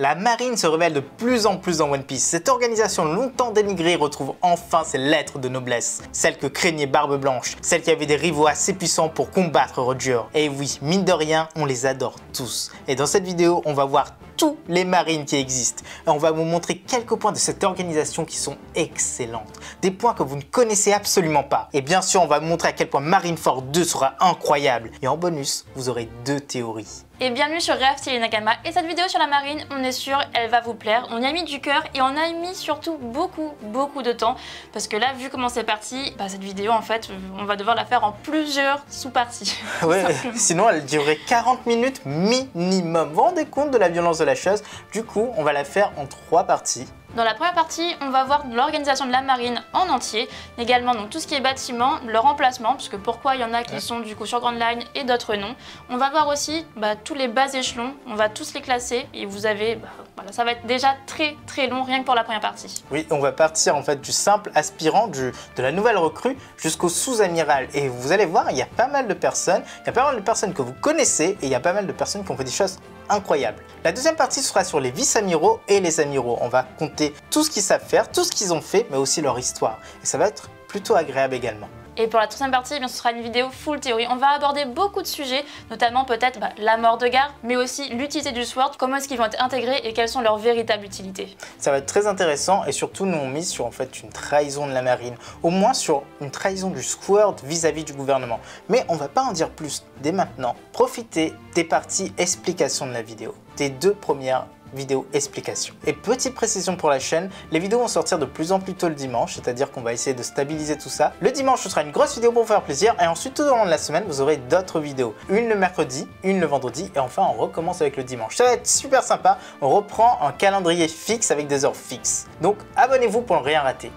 La marine se révèle de plus en plus dans One Piece. Cette organisation longtemps dénigrée retrouve enfin ses lettres de noblesse. Celle que craignait Barbe Blanche, celle qui avait des rivaux assez puissants pour combattre Roger. Et oui, mine de rien, on les adore tous. Et dans cette vidéo, on va voir tous les marines qui existent. Et on va vous montrer quelques points de cette organisation qui sont excellentes. Des points que vous ne connaissez absolument pas. Et bien sûr, on va vous montrer à quel point Marineford 2 sera incroyable. Et en bonus, vous aurez deux théories. Et bienvenue sur Raftel et Nakama, et cette vidéo sur la marine, on est sûr, elle va vous plaire. On y a mis du cœur et on a mis surtout beaucoup de temps, parce que là, vu comment c'est parti, bah, cette vidéo en fait, on va devoir la faire en plusieurs sous-parties. Ouais, sinon elle durerait 40 minutes minimum. Vous vous rendez compte de la violence de la chose? Du coup, on va la faire en 3 parties. Dans la première partie, on va voir l'organisation de la marine en entier, également donc tout ce qui est bâtiment, leur emplacement, puisque pourquoi il y en a qui sont du coup sur Grand Line et d'autres non. On va voir aussi tous les bas échelons, on va tous les classer et vous avez, voilà, ça va être déjà très long rien que pour la première partie. Oui, on va partir en fait du simple aspirant, de la nouvelle recrue jusqu'au sous-amiral et vous allez voir, il y a pas mal de personnes, il y a pas mal de personnes que vous connaissez et il y a pas mal de personnes qui ont fait des choses incroyables. La deuxième partie sera sur les vice-amiraux et les amiraux, on va compter tout ce qu'ils savent faire, tout ce qu'ils ont fait, mais aussi leur histoire. Et ça va être plutôt agréable également. Et pour la troisième partie, eh bien, ce sera une vidéo full théorie. On va aborder beaucoup de sujets, notamment peut-être la mort de Garp, mais aussi l'utilité du SWORD, comment est-ce qu'ils vont être intégrés et quelles sont leurs véritables utilités. Ça va être très intéressant et surtout nous on mise sur en fait une trahison de la marine, au moins sur une trahison du SWORD vis-à-vis du gouvernement. Mais on va pas en dire plus dès maintenant. Profitez des parties explications de la vidéo, des 2 premières vidéo explication. Et petite précision pour la chaîne, les vidéos vont sortir de plus en plus tôt le dimanche, c'est-à-dire qu'on va essayer de stabiliser tout ça. Le dimanche, ce sera une grosse vidéo pour vous faire plaisir et ensuite tout au long de la semaine, vous aurez d'autres vidéos. Une le mercredi, une le vendredi et enfin on recommence avec le dimanche. Ça va être super sympa, on reprend un calendrier fixe avec des heures fixes. Donc abonnez-vous pour ne rien rater.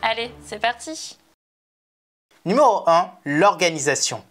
Allez, c'est parti. Numéro 1, l'organisation.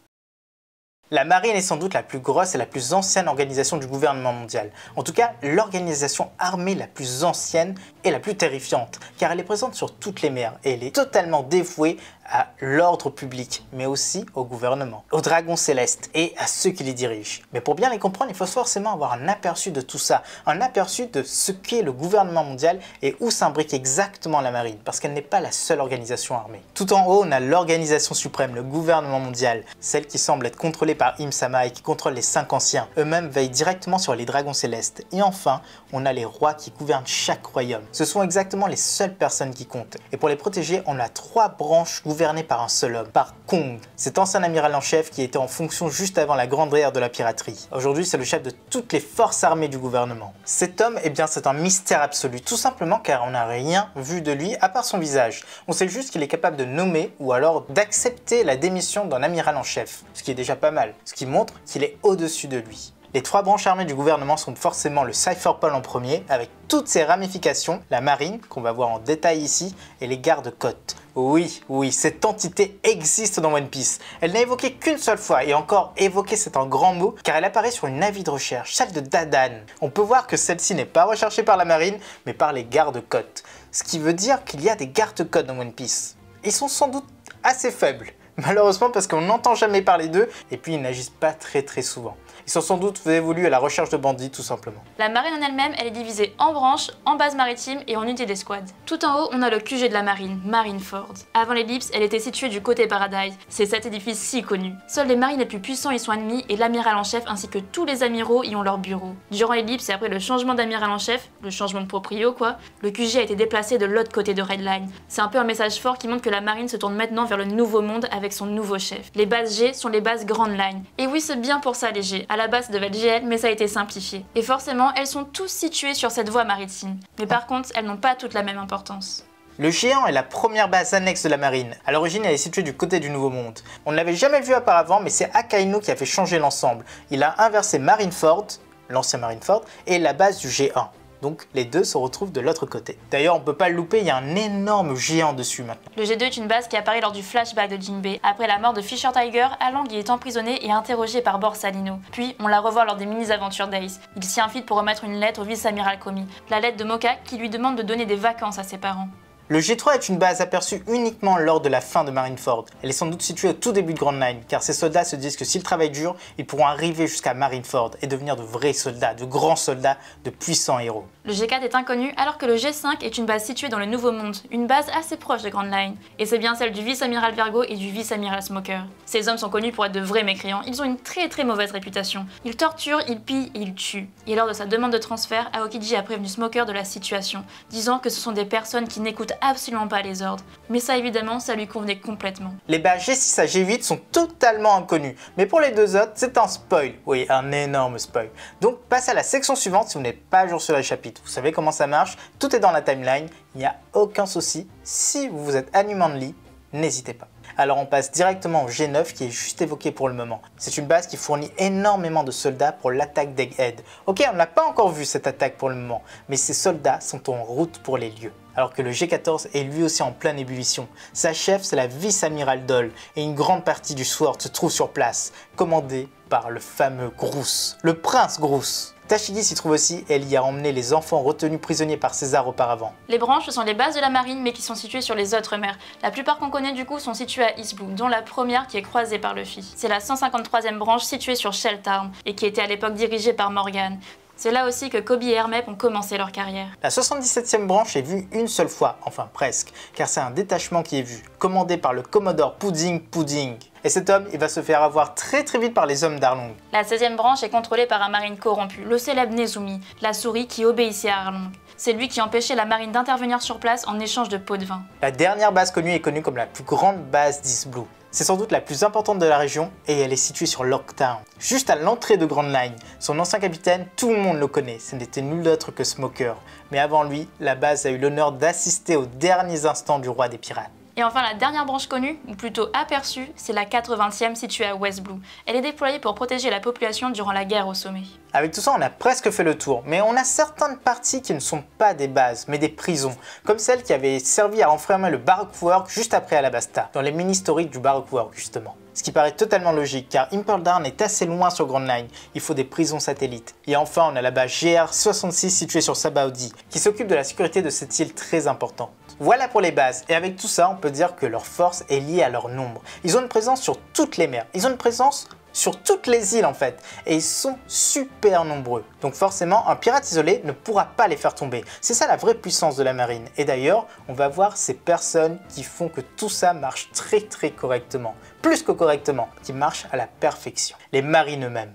La marine est sans doute la plus grosse et la plus ancienne organisation du gouvernement mondial. En tout cas, l'organisation armée la plus ancienne et la plus terrifiante, car elle est présente sur toutes les mers et elle est totalement dévouée à l'ordre public, mais aussi au gouvernement, aux dragons célestes et à ceux qui les dirigent. Mais pour bien les comprendre, il faut forcément avoir un aperçu de tout ça, un aperçu de ce qu'est le gouvernement mondial et où s'imbrique exactement la marine, parce qu'elle n'est pas la seule organisation armée. Tout en haut, on a l'organisation suprême, le gouvernement mondial, celle qui semble être contrôlée par Imsama et qui contrôle les 5 anciens. Eux-mêmes veillent directement sur les dragons célestes. Et enfin, on a les rois qui gouvernent chaque royaume. Ce sont exactement les seules personnes qui comptent. Et pour les protéger, on a 3 branches gouvernées par un seul homme, par Kong, cet ancien amiral en chef qui était en fonction juste avant la grande ère de la piraterie. Aujourd'hui, c'est le chef de toutes les forces armées du gouvernement. Cet homme, eh bien, c'est un mystère absolu, tout simplement car on n'a rien vu de lui à part son visage. On sait juste qu'il est capable de nommer ou alors d'accepter la démission d'un amiral en chef, ce qui est déjà pas mal. Ce qui montre qu'il est au-dessus de lui. Les 3 branches armées du gouvernement sont forcément le Cypher Pol en premier, avec toutes ses ramifications, la marine, qu'on va voir en détail ici, et les gardes-côtes. Oui, cette entité existe dans One Piece. Elle n'a évoqué qu'une seule fois, et encore évoquer c'est un grand mot, car elle apparaît sur une avis de recherche, celle de Dadan. On peut voir que celle-ci n'est pas recherchée par la marine, mais par les gardes-côtes. Ce qui veut dire qu'il y a des gardes-côtes dans One Piece. Ils sont sans doute assez faibles. Malheureusement parce qu'on n'entend jamais parler d'eux et puis ils n'agissent pas très souvent. Ils sont sans doute évolués à la recherche de bandits tout simplement. La marine en elle-même, elle est divisée en branches, en bases maritimes et en unités d'escouade. Tout en haut, on a le QG de la marine, Marineford. Avant l'ellipse, elle était située du côté Paradise. C'est cet édifice si connu. Seuls les marines les plus puissants y sont admis et l'amiral en chef ainsi que tous les amiraux y ont leur bureau. Durant l'ellipse et après le changement d'amiral en chef, le changement de proprio quoi, le QG a été déplacé de l'autre côté de Red Line. C'est un peu un message fort qui montre que la marine se tourne maintenant vers le nouveau monde avec son nouveau chef. Les bases G sont les bases Grand Line. Et oui, c'est bien pour ça les G. À la base, ça devait être GL, mais ça a été simplifié. Et forcément, elles sont tous situées sur cette voie maritime. Mais par contre, elles n'ont pas toutes la même importance. Le géant est la première base annexe de la marine. À l'origine, elle est située du côté du Nouveau Monde. On ne l'avait jamais vu auparavant, mais c'est Akainu qui a fait changer l'ensemble. Il a inversé Marineford, l'ancien Marineford, et la base du G1. Donc les deux se retrouvent de l'autre côté. D'ailleurs, on peut pas le louper, il y a un énorme géant dessus maintenant. Le G2 est une base qui apparaît lors du flashback de Jinbei. Après la mort de Fisher Tiger, Arlong y est emprisonné et interrogé par Borsalino. Puis, on la revoit lors des mini-aventures d'Ace. Il s'y infiltre pour remettre une lettre au vice-amiral Koby, la lettre de Moka qui lui demande de donner des vacances à ses parents. Le G3 est une base aperçue uniquement lors de la fin de Marineford. Elle est sans doute située au tout début de Grand Line, car ces soldats se disent que s'ils travaillent dur, ils pourront arriver jusqu'à Marineford et devenir de vrais soldats, de grands soldats, de puissants héros. Le G4 est inconnu alors que le G5 est une base située dans le Nouveau Monde, une base assez proche de Grand Line. Et c'est bien celle du vice-amiral Vergo et du vice-amiral Smoker. Ces hommes sont connus pour être de vrais mécréants, ils ont une très mauvaise réputation. Ils torturent, ils pillent et ils tuent. Et lors de sa demande de transfert, Aokiji a prévenu Smoker de la situation, disant que ce sont des personnes qui n'écoutent absolument pas les ordres. Mais ça évidemment, ça lui convenait complètement. Les bases G6 à G8 sont totalement inconnues, mais pour les deux autres, c'est un spoil. Oui, un énorme spoil. Donc passe à la section suivante si vous n'êtes pas à jour sur le chapitre. Vous savez comment ça marche, tout est dans la timeline, il n'y a aucun souci. Si vous êtes animant de lit, n'hésitez pas. Alors on passe directement au G9 qui est juste évoqué pour le moment. C'est une base qui fournit énormément de soldats pour l'attaque d'Egghead. Ok, on n'a pas encore vu cette attaque pour le moment, mais ces soldats sont en route pour les lieux. Alors que le G14 est lui aussi en pleine ébullition. Sa chef c'est la vice-amiral Dole et une grande partie du SWORD se trouve sur place, commandée par le fameux Grousse, le prince Grousse. Tashigi s'y trouve aussi et elle y a emmené les enfants retenus prisonniers par César auparavant. Les branches sont les bases de la marine mais qui sont situées sur les autres mers. La plupart qu'on connaît du coup sont situées à East Blue, dont la première qui est croisée par Luffy. C'est la 153e branche située sur Shelltown et qui était à l'époque dirigée par Morgan. C'est là aussi que Koby et Hermeppo ont commencé leur carrière. La 77e branche est vue une seule fois, enfin presque, car c'est un détachement qui est vu, commandé par le commodore Pudding Pudding. Et cet homme, il va se faire avoir très vite par les hommes d'Arlong. La 16e branche est contrôlée par un marine corrompu, le célèbre Nezumi, la souris qui obéissait à Arlong. C'est lui qui empêchait la marine d'intervenir sur place en échange de pots de vin. La dernière base connue est connue comme la plus grande base d'East Blue. C'est sans doute la plus importante de la région et elle est située sur Loguetown, juste à l'entrée de Grand Line. Son ancien capitaine, tout le monde le connaît, ce n'était nul autre que Smoker. Mais avant lui, la base a eu l'honneur d'assister aux derniers instants du roi des pirates. Et enfin la dernière branche connue, ou plutôt aperçue, c'est la 80e située à West Blue. Elle est déployée pour protéger la population durant la guerre au sommet. Avec tout ça on a presque fait le tour, mais on a certaines parties qui ne sont pas des bases, mais des prisons, comme celle qui avait servi à enfermer le Baroque Work juste après Alabasta, dans les mini-historiques du Baroque Work justement. Ce qui paraît totalement logique car Impel Down est assez loin sur Grand Line, il faut des prisons satellites. Et enfin on a la base GR66 située sur Sabaody, qui s'occupe de la sécurité de cette île très importante. Voilà pour les bases, et avec tout ça on peut dire que leur force est liée à leur nombre. Ils ont une présence sur toutes les mers, ils ont une présence sur toutes les îles en fait, et ils sont super nombreux. Donc forcément un pirate isolé ne pourra pas les faire tomber, c'est ça la vraie puissance de la marine. Et d'ailleurs on va voir ces personnes qui font que tout ça marche très correctement, plus que correctement, qui marchent à la perfection, les marines eux-mêmes.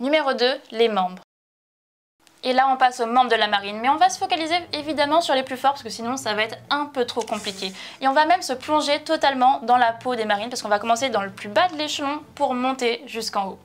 Numéro 2, les membres. Et là on passe aux membres de la marine, mais on va se focaliser évidemment sur les plus forts parce que sinon ça va être un peu trop compliqué. Et on va même se plonger totalement dans la peau des marines parce qu'on va commencer dans le plus bas de l'échelon pour monter jusqu'en haut.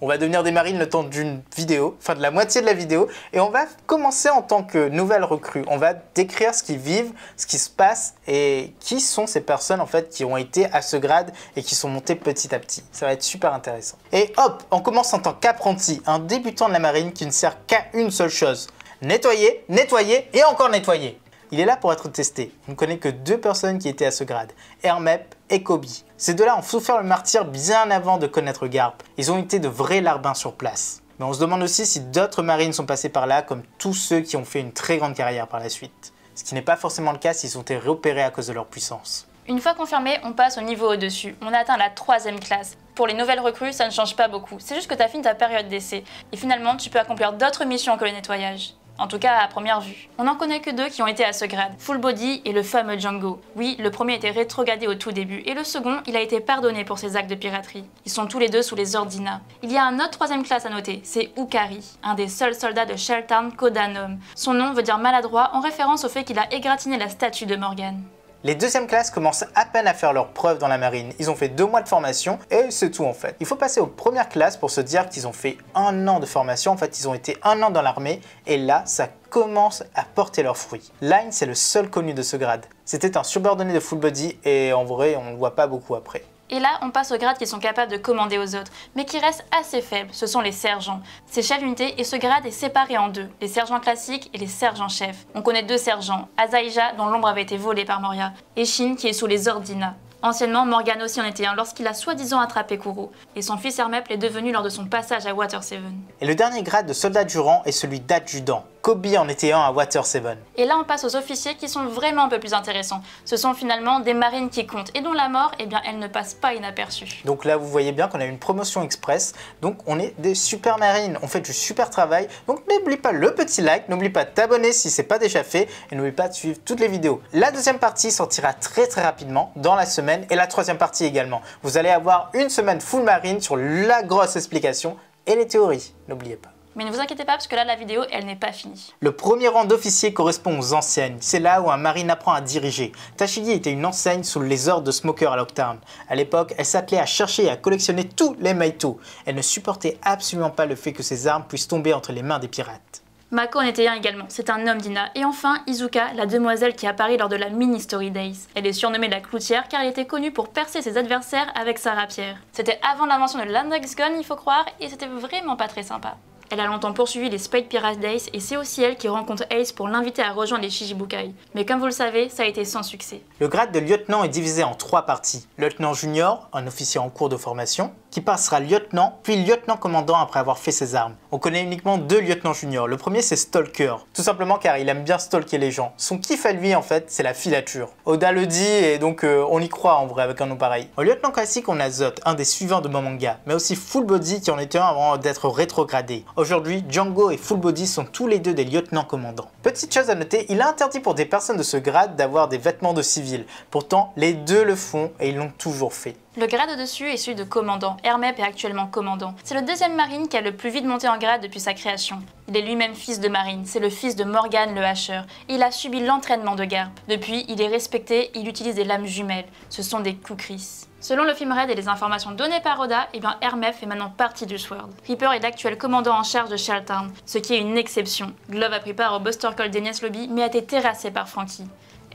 On va devenir des marines le temps d'une vidéo, enfin de la moitié de la vidéo, et on va commencer en tant que nouvelle recrue. On va décrire ce qu'ils vivent, ce qui se passe et qui sont ces personnes en fait qui ont été à ce grade et qui sont montées petit à petit. Ça va être super intéressant. Et hop, on commence en tant qu'apprenti, un débutant de la marine qui ne sert qu'à une seule chose. Nettoyer, nettoyer et encore nettoyer. Il est là pour être testé. On ne connaît que deux personnes qui étaient à ce grade, Hermeppo et Koby. Ces deux-là ont souffert le martyre bien avant de connaître Garp. Ils ont été de vrais larbins sur place. Mais on se demande aussi si d'autres marines sont passés par là, comme tous ceux qui ont fait une très grande carrière par la suite. Ce qui n'est pas forcément le cas s'ils ont été repérés à cause de leur puissance. Une fois confirmé, on passe au niveau au-dessus. On a atteint la 3e classe. Pour les nouvelles recrues, ça ne change pas beaucoup. C'est juste que tu as fini ta période d'essai. Et finalement, tu peux accomplir d'autres missions que le nettoyage. En tout cas à première vue. On n'en connaît que deux qui ont été à ce grade, Fullbody et le fameux Django. Oui, le premier était rétrogradé au tout début, et le second, il a été pardonné pour ses actes de piraterie. Ils sont tous les deux sous les ordres d'Ina. Il y a un autre 3e classe à noter, c'est Ukari, un des seuls soldats de Shelltown qu'Odanum. Son nom veut dire maladroit en référence au fait qu'il a égratigné la statue de Morgan. Les 2e classes commencent à peine à faire leurs preuves dans la marine. Ils ont fait 2 mois de formation et c'est tout en fait. Il faut passer aux premières classes pour se dire qu'ils ont fait 1 an de formation. En fait, ils ont été 1 an dans l'armée et là, ça commence à porter leurs fruits. Line, c'est le seul connu de ce grade. C'était un subordonné de Fullbody et en vrai, on ne le voit pas beaucoup après. Et là, on passe aux grades qui sont capables de commander aux autres, mais qui restent assez faibles, ce sont les sergents. C'est chef d'unité et ce grade est séparé en deux, les sergents classiques et les sergents-chefs. On connaît 2 sergents, Azaija, dont l'ombre avait été volée par Moria, et Shin, qui est sous les ordres d'Ina. Anciennement, Morgan aussi en était un lorsqu'il a soi-disant attrapé Kuro, et son fils Hermeppo l'est devenu lors de son passage à Water Seven. Et le dernier grade de soldat du rang est celui d'adjudant. Koby en était un à Water Seven. Et là on passe aux officiers qui sont vraiment un peu plus intéressants. Ce sont finalement des marines qui comptent et dont la mort, eh bien, elle ne passe pas inaperçue. Donc là vous voyez bien qu'on a une promotion express, donc on est des super marines, on fait du super travail, donc n'oublie pas le petit like, n'oublie pas de t'abonner si c'est pas déjà fait et n'oublie pas de suivre toutes les vidéos. La deuxième partie sortira très rapidement dans la semaine et la troisième partie également. Vous allez avoir une semaine full marine sur la grosse explication et les théories, n'oubliez pas. Mais ne vous inquiétez pas parce que là la vidéo elle n'est pas finie. Le premier rang d'officier correspond aux enseignes, c'est là où un marine apprend à diriger. Tashigi était une enseigne sous les ordres de Smoker à Loguetown. À l'époque, elle s'attelait à chercher et à collectionner tous les maïtos. Elle ne supportait absolument pas le fait que ses armes puissent tomber entre les mains des pirates. Mako en était un également, c'est un homme d'Ina. Et enfin, Izuka, la demoiselle qui apparaît lors de la mini-story Days. Elle est surnommée la cloutière car elle était connue pour percer ses adversaires avec sa rapière. C'était avant l'invention de l'Index Gun, il faut croire, et c'était vraiment pas très sympa. Elle a longtemps poursuivi les Spade Pirate Days et c'est aussi elle qui rencontre Ace pour l'inviter à rejoindre les Shijibukai. Mais comme vous le savez, ça a été sans succès. Le grade de lieutenant est divisé en trois parties. Lieutenant junior, un officier en cours de formation, qui passera lieutenant, puis lieutenant commandant après avoir fait ses armes. On connaît uniquement deux lieutenants juniors. Le premier c'est Stalker, tout simplement car il aime bien stalker les gens. Son kiff à lui en fait, c'est la filature. Oda le dit et donc on y croit en vrai avec un nom pareil. En lieutenant classique on a Zot, un des suivants de mon manga, mais aussi Fullbody qui en était un avant d'être rétrogradé. Aujourd'hui, Django et Fullbody sont tous les deux des lieutenants commandants. Petite chose à noter, il est interdit pour des personnes de ce grade d'avoir des vêtements de civil. Pourtant, les deux le font et ils l'ont toujours fait. Le grade au-dessus est celui de commandant. Hermeppo est actuellement commandant. C'est le deuxième marine qui a le plus vite monté en grade depuis sa création. Il est lui-même fils de marine, c'est le fils de Morgan le Hacheur. Il a subi l'entraînement de Garp. Depuis, il est respecté, il utilise des lames jumelles. Ce sont des kukris. Selon le film Red et les informations données par Oda, eh bien Hermeppo fait maintenant partie du SWORD. Reaper est l'actuel commandant en charge de Charlottetown, ce qui est une exception. Glove a pris part au Buster Call d'Enias Lobby, mais a été terrassé par Frankie.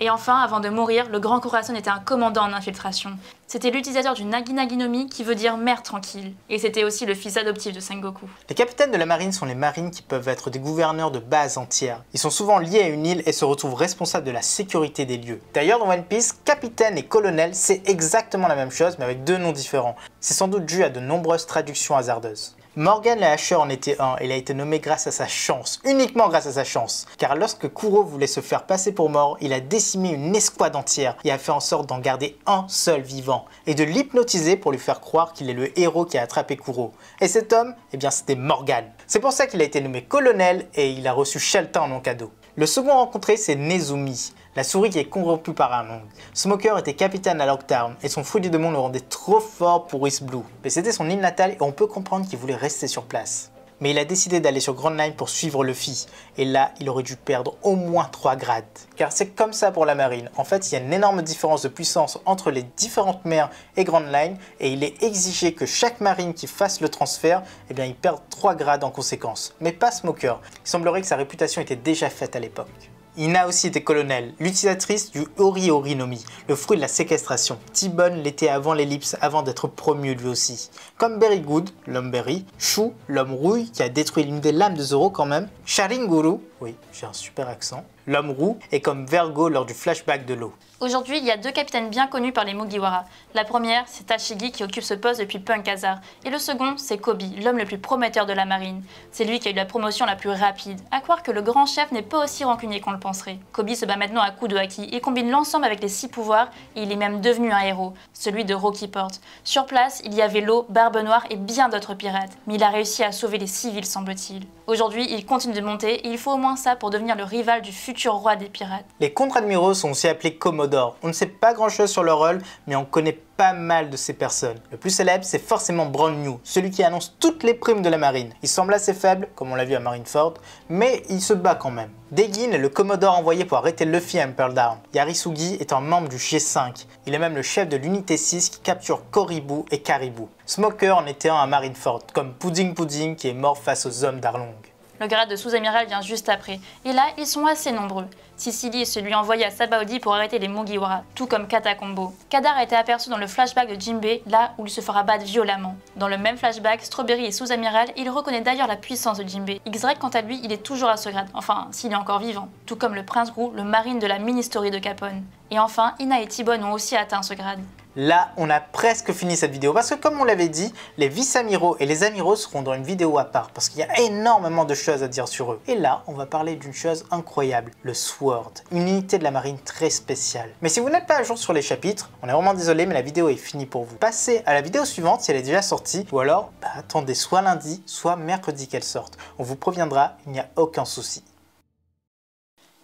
Et enfin, avant de mourir, le Grand Corazon était un commandant en infiltration. C'était l'utilisateur du Naginagi no Mi qui veut dire mère tranquille. Et c'était aussi le fils adoptif de Sengoku. Les capitaines de la marine sont les marines qui peuvent être des gouverneurs de bases entières. Ils sont souvent liés à une île et se retrouvent responsables de la sécurité des lieux. D'ailleurs dans One Piece, capitaine et colonel c'est exactement la même chose mais avec deux noms différents. C'est sans doute dû à de nombreuses traductions hasardeuses. Morgan le Hacheur en était un, il a été nommé grâce à sa chance, uniquement grâce à sa chance. Car lorsque Kuro voulait se faire passer pour mort, il a décimé une escouade entière et a fait en sorte d'en garder un seul vivant et de l'hypnotiser pour lui faire croire qu'il est le héros qui a attrapé Kuro. Et cet homme, eh bien c'était Morgan. C'est pour ça qu'il a été nommé colonel et il a reçu Shelton en cadeau. Le second rencontré c'est Nezumi, la souris qui est corrompue par un monde. Smoker était capitaine à Loguetown et son fruit du démon le rendait trop fort pour East Blue. Mais c'était son île natale et on peut comprendre qu'il voulait rester sur place. Mais il a décidé d'aller sur Grand Line pour suivre Luffy. Et là, il aurait dû perdre au moins 3 grades. Car c'est comme ça pour la marine. En fait, il y a une énorme différence de puissance entre les différentes mers et Grand Line. Et il est exigé que chaque marine qui fasse le transfert, eh bien, il perde 3 grades en conséquence. Mais pas Smoker. Il semblerait que sa réputation était déjà faite à l'époque. Ina aussi était colonel, l'utilisatrice du Ori Ori no Mi, le fruit de la séquestration. T-Bone l'était avant l'ellipse avant d'être promu lui aussi. Comme Berrygood, l'homme Berry, Shu, l'homme rouille qui a détruit l'une des lames de Zoro quand même, Sharinguru, oui j'ai un super accent, l'homme roux, et comme Vergo lors du flashback de l'eau. Aujourd'hui, il y a deux capitaines bien connus par les Mugiwara. La première, c'est Tashigi qui occupe ce poste depuis Punk Hazard. Et le second, c'est Koby, l'homme le plus prometteur de la marine. C'est lui qui a eu la promotion la plus rapide. À croire que le grand chef n'est pas aussi rancunier qu'on le penserait. Koby se bat maintenant à coups de haki et combine l'ensemble avec les 6 pouvoirs et il est même devenu un héros, celui de Rocky Port. Sur place, il y avait l'eau, Barbe Noire et bien d'autres pirates. Mais il a réussi à sauver les civils, semble-t-il. Aujourd'hui, il continue de monter et il faut au moins ça pour devenir le rival du futur roi des pirates. Les contre-admiraux sont aussi appelés Komodo. On ne sait pas grand chose sur leur rôle, mais on connaît pas mal de ces personnes. Le plus célèbre, c'est forcément Brand New, celui qui annonce toutes les primes de la marine. Il semble assez faible, comme on l'a vu à Marineford, mais il se bat quand même. Degin est le commodore envoyé pour arrêter Luffy à Pearl Harbor. Yarisugi est un membre du G5. Il est même le chef de l'unité 6 qui capture Koribu et Karibu. Smoker en était un à Marineford, comme Pudding Pudding qui est mort face aux hommes d'Arlong. Le grade de sous-amiral vient juste après, et là, ils sont assez nombreux. Sicily est celui envoyé à Sabaody pour arrêter les Mugiwara, tout comme Katakombo. Kadar a été aperçu dans le flashback de Jinbei, là où il se fera battre violemment. Dans le même flashback, Strawberry est sous-amiral et il reconnaît d'ailleurs la puissance de Jinbei. X-Drake quant à lui, il est toujours à ce grade, enfin s'il est encore vivant. Tout comme le prince Roux, le marine de la mini-story de Capone. Et enfin, Ina et T-Bone ont aussi atteint ce grade. Là, on a presque fini cette vidéo parce que comme on l'avait dit, les vice-amiraux et les amiraux seront dans une vidéo à part parce qu'il y a énormément de choses à dire sur eux. Et là, on va parler d'une chose incroyable, le SWORD, une unité de la marine très spéciale. Mais si vous n'êtes pas à jour sur les chapitres, on est vraiment désolé mais la vidéo est finie pour vous. Passez à la vidéo suivante si elle est déjà sortie ou alors attendez soit lundi, soit mercredi qu'elle sorte. On vous proviendra, il n'y a aucun souci.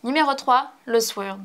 Numéro 3, le SWORD.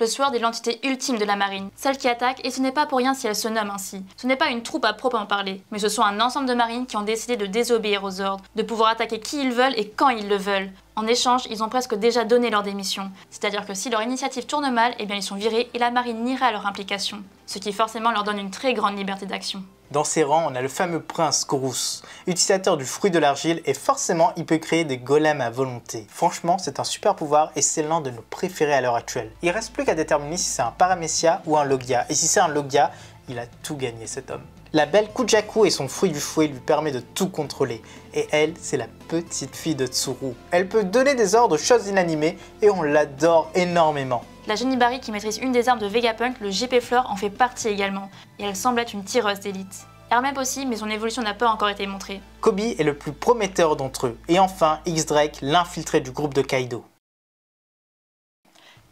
Le SWORD est l'entité ultime de la marine, celle qui attaque, et ce n'est pas pour rien si elle se nomme ainsi. Ce n'est pas une troupe à proprement parler, mais ce sont un ensemble de marines qui ont décidé de désobéir aux ordres, de pouvoir attaquer qui ils veulent et quand ils le veulent. En échange, ils ont presque déjà donné leur démission, c'est-à-dire que si leur initiative tourne mal, eh bien ils sont virés et la marine niera leur implication, ce qui forcément leur donne une très grande liberté d'action. Dans ses rangs, on a le fameux prince Grousse, utilisateur du fruit de l'argile et forcément il peut créer des golems à volonté. Franchement, c'est un super pouvoir et c'est l'un de nos préférés à l'heure actuelle. Il reste plus qu'à déterminer si c'est un paramécia ou un logia, et si c'est un logia, il a tout gagné cet homme. La belle Kujaku et son fruit du fouet lui permet de tout contrôler, et elle, c'est la petite fille de Tsuru. Elle peut donner des ordres aux choses inanimées et on l'adore énormément. La Genibari qui maîtrise une des armes de Vegapunk, le GP Flore, en fait partie également, et elle semble être une tireuse d'élite. Hermeppo aussi, mais son évolution n'a pas encore été montrée. Koby est le plus prometteur d'entre eux, et enfin X-Drake, l'infiltré du groupe de Kaido.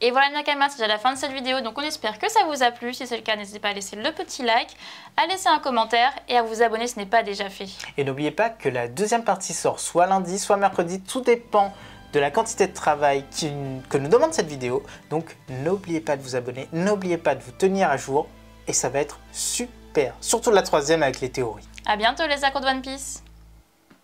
Et voilà Nakama, c'est déjà la fin de cette vidéo, donc on espère que ça vous a plu. Si c'est le cas, n'hésitez pas à laisser le petit like, à laisser un commentaire et à vous abonner si ce n'est pas déjà fait. Et n'oubliez pas que la deuxième partie sort soit lundi, soit mercredi, tout dépend de la quantité de travail que nous demande cette vidéo. Donc n'oubliez pas de vous abonner, n'oubliez pas de vous tenir à jour et ça va être super. Surtout la troisième avec les théories. A bientôt les accords de One Piece.